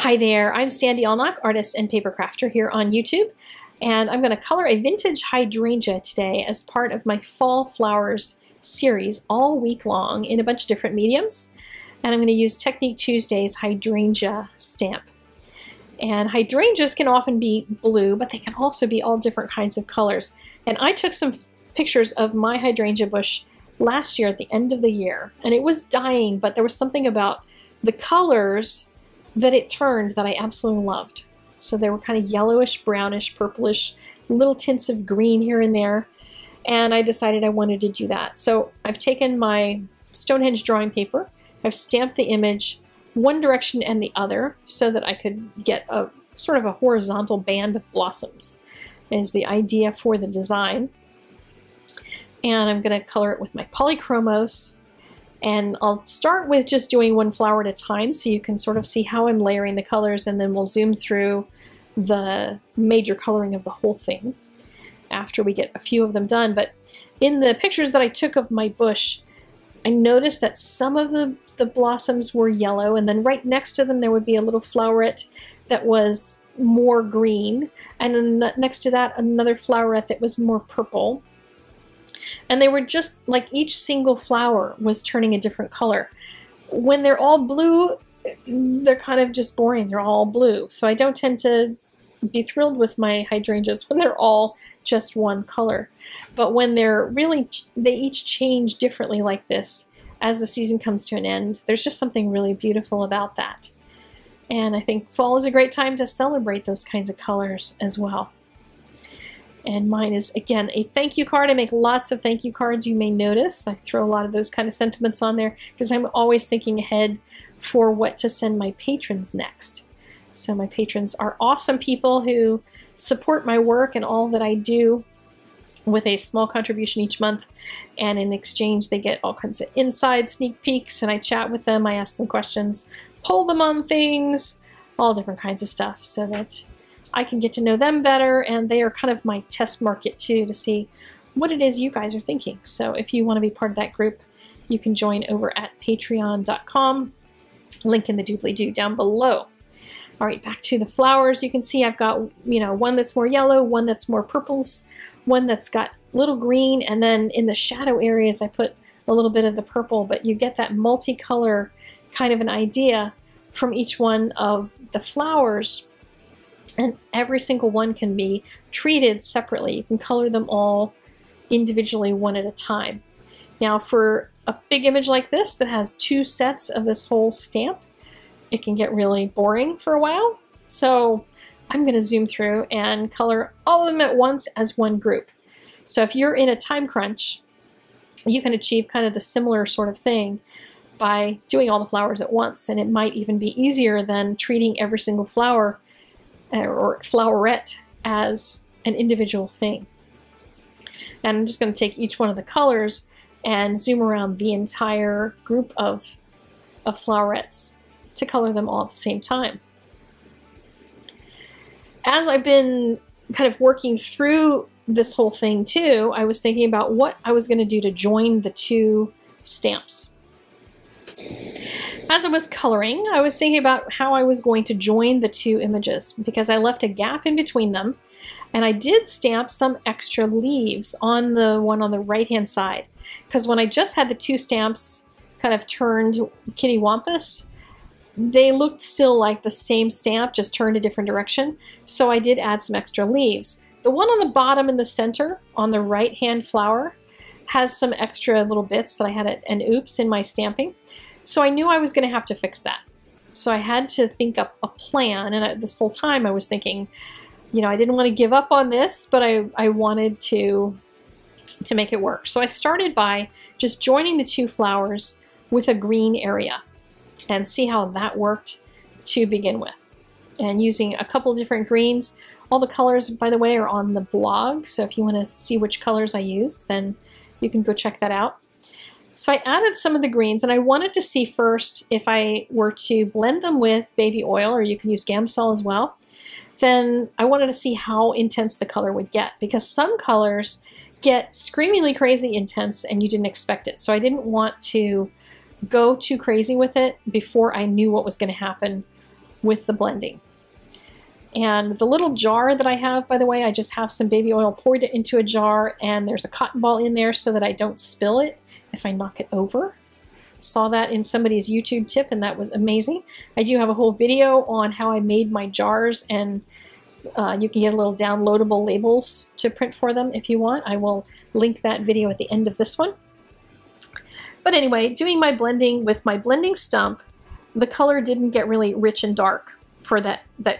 Hi there, I'm Sandy Allnock, artist and paper crafter here on YouTube, and I'm going to color a vintage hydrangea today as part of my Fall Flowers series all week long in a bunch of different mediums, and I'm going to use Technique Tuesday's hydrangea stamp. And hydrangeas can often be blue, but they can also be all different kinds of colors, and I took some pictures of my hydrangea bush last year at the end of the year, and it was dying, but there was something about the colors that it turned that I absolutely loved. So they were kind of yellowish, brownish, purplish, little tints of green here and there, and I decided I wanted to do that. So I've taken my Stonehenge drawing paper, I've stamped the image one direction and the other so that I could get a sort of a horizontal band of blossoms is the idea for the design. And I'm going to color it with my Polychromos. And I'll start with just doing one flower at a time so you can sort of see how I'm layering the colors, and then we'll zoom through the major coloring of the whole thing after we get a few of them done. But in the pictures that I took of my bush, I noticed that some of the blossoms were yellow, and then right next to them there would be a little floweret that was more green, and then next to that another floweret that was more purple. And they were just like each single flower was turning a different color. When they're all blue, they're kind of just boring. They're all blue. So I don't tend to be thrilled with my hydrangeas when they're all just one color. But when they're really, they each change differently like this as the season comes to an end, there's just something really beautiful about that. And I think fall is a great time to celebrate those kinds of colors as well. And mine is, again, a thank you card. I make lots of thank you cards, you may notice. I throw a lot of those kind of sentiments on there because I'm always thinking ahead for what to send my patrons next. So my patrons are awesome people who support my work and all that I do with a small contribution each month. And in exchange, they get all kinds of inside sneak peeks, and I chat with them. I ask them questions, poll them on things, all different kinds of stuff so that I can get to know them better, and they are kind of my test market too to see what it is you guys are thinking. So if you want to be part of that group, you can join over at patreon.com, link in the doobly-doo down below. All right, back to the flowers. You can see I've got, you know, one that's more yellow, one that's more purples, one that's got little green, and then in the shadow areas I put a little bit of the purple, but you get that multicolor kind of an idea from each one of the flowers. And every single one can be treated separately. You can color them all individually, one at a time. Now for a big image like this that has two sets of this whole stamp, it can get really boring for a while. So I'm going to zoom through and color all of them at once as one group. So if you're in a time crunch, you can achieve kind of the similar sort of thing by doing all the flowers at once. And it might even be easier than treating every single flower or floweret as an individual thing. And I'm just going to take each one of the colors and zoom around the entire group of flowerets to color them all at the same time. As I've been kind of working through this whole thing too, I was thinking about what I was going to do to join the two stamps. As I was coloring, I was thinking about how I was going to join the two images because I left a gap in between them, and I did stamp some extra leaves on the one on the right-hand side because when I just had the two stamps kind of turned kittywampus, they looked still like the same stamp, just turned a different direction, so I did add some extra leaves. The one on the bottom in the center on the right-hand flower has some extra little bits that I had an oops in my stamping. So I knew I was going to have to fix that. So I had to think up a plan, and this whole time I was thinking, you know, I didn't want to give up on this, but I wanted to make it work. So I started by just joining the two flowers with a green area and see how that worked to begin with. And using a couple different greens, all the colors, by the way, are on the blog. So if you want to see which colors I used, then you can go check that out. So I added some of the greens, and I wanted to see first if I were to blend them with baby oil, or you can use Gamsol as well, then I wanted to see how intense the color would get, because some colors get screamingly crazy intense and you didn't expect it. So I didn't want to go too crazy with it before I knew what was going to happen with the blending. And the little jar that I have, by the way, I just have some baby oil, poured it into a jar, and there's a cotton ball in there so that I don't spill it if I knock it over. Saw that in somebody's YouTube tip, and that was amazing. I do have a whole video on how I made my jars, and you can get little downloadable labels to print for them if you want. I will link that video at the end of this one. But anyway, doing my blending with my blending stump, the color didn't get really rich and dark for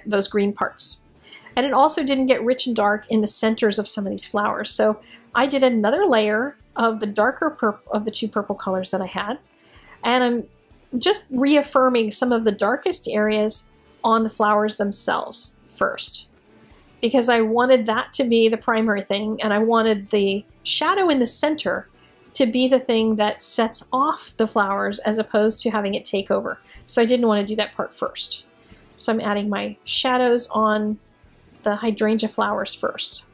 those green parts. And it also didn't get rich and dark in the centers of some of these flowers. So I did another layer of the darker purple of the two purple colors that I had. And I'm just reaffirming some of the darkest areas on the flowers themselves first, because I wanted that to be the primary thing, and I wanted the shadow in the center to be the thing that sets off the flowers as opposed to having it take over. So I didn't want to do that part first. So I'm adding my shadows on the hydrangea flowers first.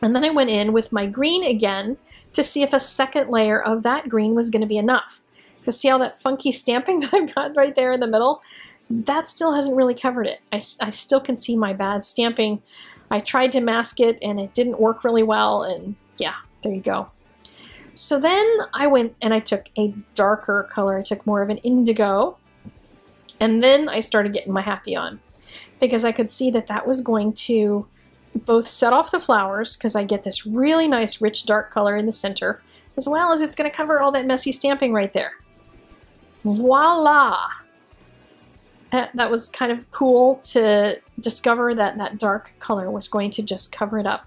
And then I went in with my green again to see if a second layer of that green was going to be enough. Because see all that funky stamping that I've got right there in the middle? That still hasn't really covered it. I still can see my bad stamping. I tried to mask it and it didn't work really well, and yeah, there you go. So then I went and I took a darker color. I took more of an indigo, and then I started getting my happy on, because I could see that that was going to both set off the flowers, because I get this really nice rich dark color in the center, as well as it's going to cover all that messy stamping right there. Voila! That was kind of cool to discover that that dark color was going to just cover it up.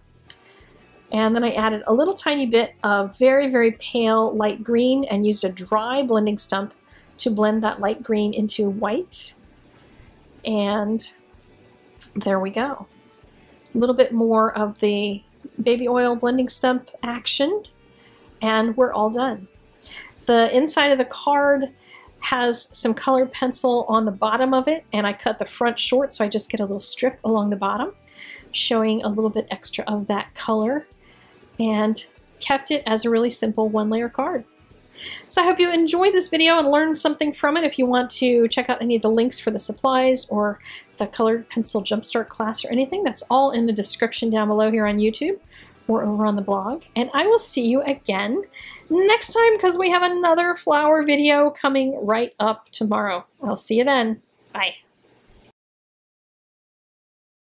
And then I added a little tiny bit of very, very pale light green and used a dry blending stump to blend that light green into white. And there we go. A little bit more of the baby oil blending stump action, and we're all done. The inside of the card has some colored pencil on the bottom of it, and I cut the front short, so I just get a little strip along the bottom showing a little bit extra of that color, and kept it as a really simple one-layer card. So I hope you enjoyed this video and learned something from it. If you want to check out any of the links for the supplies or the colored pencil jumpstart class or anything, that's all in the description down below here on YouTube or over on the blog. And I will see you again next time, because we have another flower video coming right up tomorrow. I'll see you then. Bye.